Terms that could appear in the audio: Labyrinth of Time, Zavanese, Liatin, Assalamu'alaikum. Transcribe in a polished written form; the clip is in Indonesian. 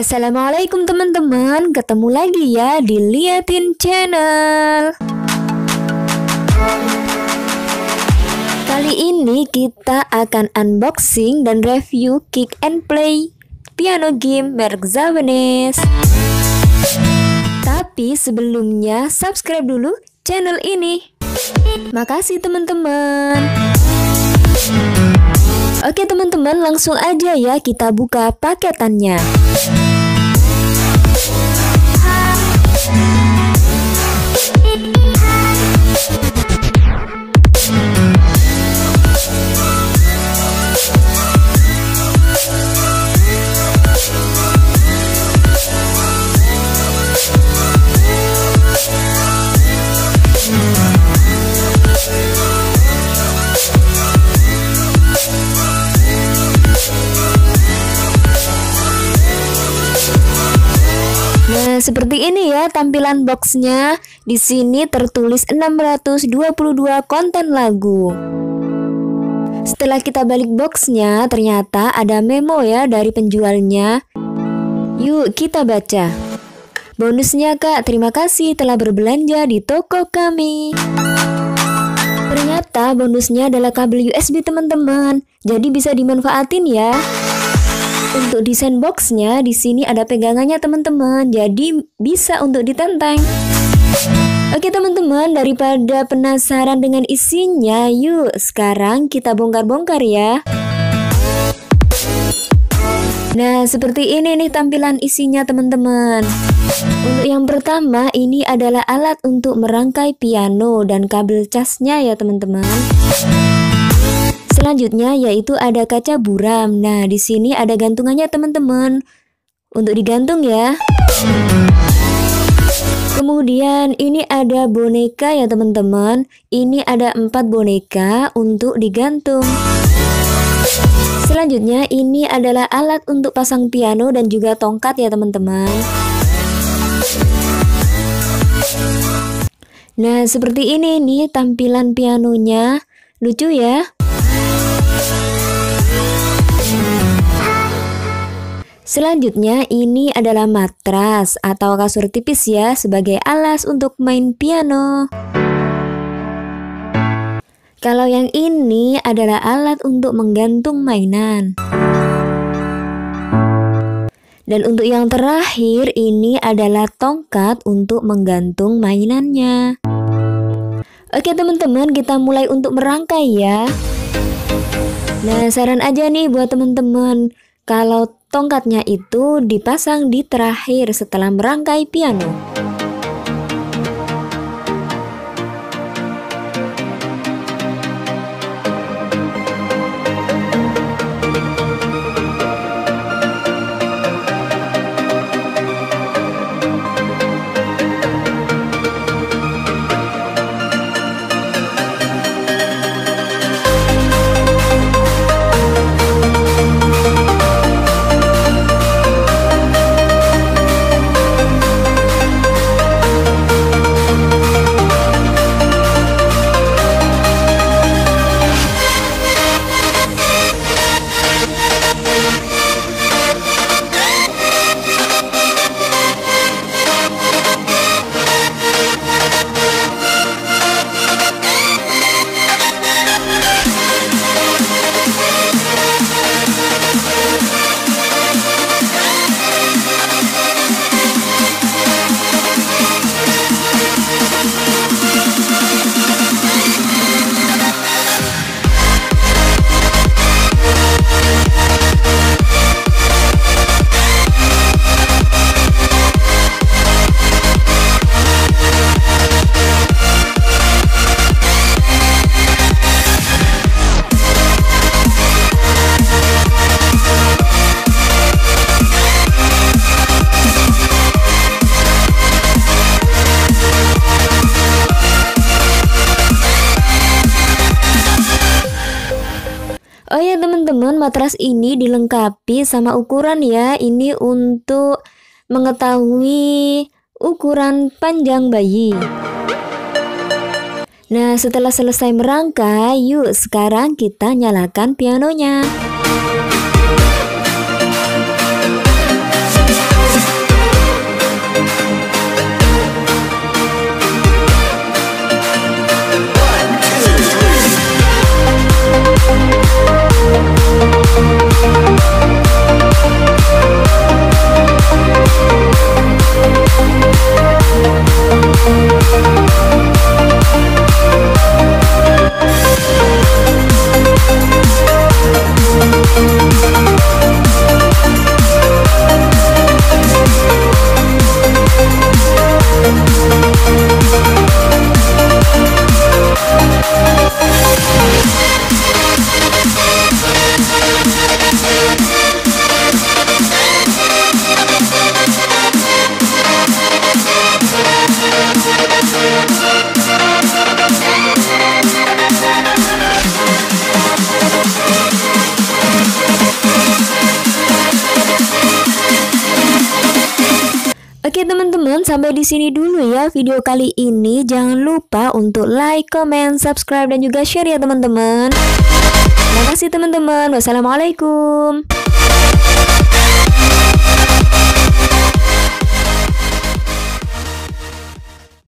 Assalamualaikum teman-teman, ketemu lagi ya di Liatin Channel. Kali ini kita akan unboxing dan review kick and play piano game merek Zavanese. Tapi sebelumnya subscribe dulu channel ini. Makasih teman-teman. Oke teman-teman, langsung aja ya kita buka paketannya. Seperti ini ya tampilan boxnya. Di sini tertulis 622 konten lagu. Setelah kita balik boxnya, ternyata ada memo ya dari penjualnya. Yuk kita baca. Bonusnya Kak, terima kasih telah berbelanja di toko kami. Ternyata bonusnya adalah kabel USB teman-teman. Jadi bisa dimanfaatin ya. Untuk desain boxnya di sini ada pegangannya teman-teman, jadi bisa untuk ditenteng. Oke teman-teman, daripada penasaran dengan isinya, yuk sekarang kita bongkar-bongkar ya. Nah seperti ini nih tampilan isinya teman-teman. Untuk yang pertama ini adalah alat untuk merangkai piano dan kabel casnya ya teman-teman. Selanjutnya yaitu ada kaca buram. Nah, di sini ada gantungannya teman-teman. Untuk digantung ya. Kemudian ini ada boneka ya teman-teman. Ini ada 4 boneka untuk digantung. Selanjutnya ini adalah alat untuk pasang piano dan juga tongkat ya teman-teman. Nah, seperti ini nih tampilan pianonya. Lucu ya. Selanjutnya ini adalah matras atau kasur tipis ya sebagai alas untuk main piano. Kalau yang ini adalah alat untuk menggantung mainan. Dan untuk yang terakhir ini adalah tongkat untuk menggantung mainannya. Oke teman-teman, kita mulai untuk merangkai ya. Nah saran aja nih buat teman-teman, kalau tongkatnya itu dipasang di terakhir setelah merangkai piano. Oh ya teman-teman, matras ini dilengkapi sama ukuran ya. Ini untuk mengetahui ukuran panjang bayi. Nah setelah selesai merangkai, yuk sekarang kita nyalakan pianonya. Oke teman-teman, sampai di sini dulu ya video kali ini. Jangan lupa untuk like, comment, subscribe, dan juga share ya teman-teman. Terima kasih teman-teman. Wassalamualaikum.